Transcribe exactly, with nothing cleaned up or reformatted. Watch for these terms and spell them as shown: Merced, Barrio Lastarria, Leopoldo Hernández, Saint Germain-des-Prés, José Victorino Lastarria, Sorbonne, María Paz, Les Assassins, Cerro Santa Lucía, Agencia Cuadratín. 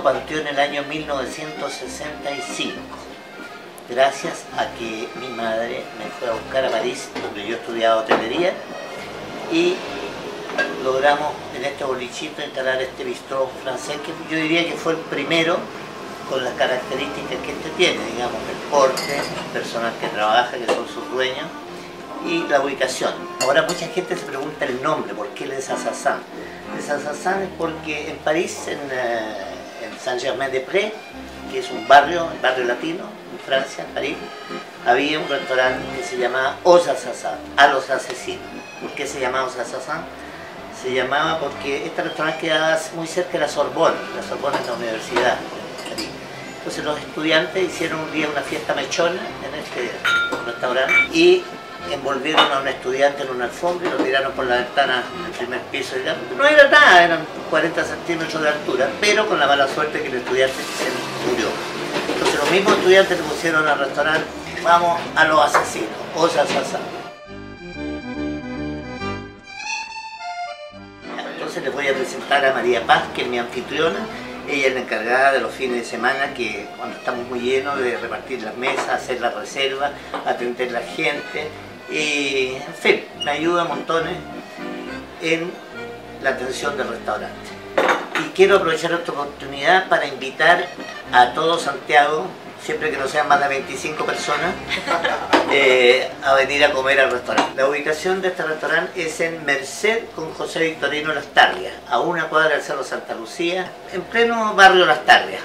proyecto partió en el año mil novecientos sesenta y cinco, gracias a que mi madre me fue a buscar a París, donde yo estudiaba hotelería, y logramos en este bolichito instalar este bistrot francés, que yo diría que fue el primero con las características que este tiene, digamos, el porte, el personal que trabaja, que son sus dueños, y la ubicación. Ahora mucha gente se pregunta el nombre, ¿por qué Les Assassins? Les Assassins es porque en París, en, en Saint Germain-des-Prés, que es un barrio, el barrio latino, en Francia, en París, había un restaurante que se llamaba Os Assassins, a los asesinos. ¿Por qué se llamaba Os Assassins? Se llamaba porque este restaurante quedaba muy cerca de la Sorbonne, la Sorbonne es la universidad. Entonces los estudiantes hicieron un día una fiesta mechona en este restaurante y envolvieron a un estudiante en una alfombra y lo tiraron por la ventana del primer piso. No era nada, eran cuarenta centímetros de altura, pero con la mala suerte que el estudiante se murió. Entonces los mismos estudiantes le pusieron al restaurante, vamos a los asesinos, Os Assassins. Entonces les voy a presentar a María Paz, que es mi anfitriona. Ella es la encargada de los fines de semana, que cuando estamos muy llenos, de repartir las mesas, hacer las reservas, atender a la gente. Y, en fin, me ayuda montones en la atención del restaurante. Y quiero aprovechar esta oportunidad para invitar a todo Santiago, siempre que no sean más de veinticinco personas, eh, a venir a comer al restaurante. La ubicación de este restaurante es en Merced con José Victorino Lastarria, a una cuadra del Cerro Santa Lucía, en pleno barrio Lastarria.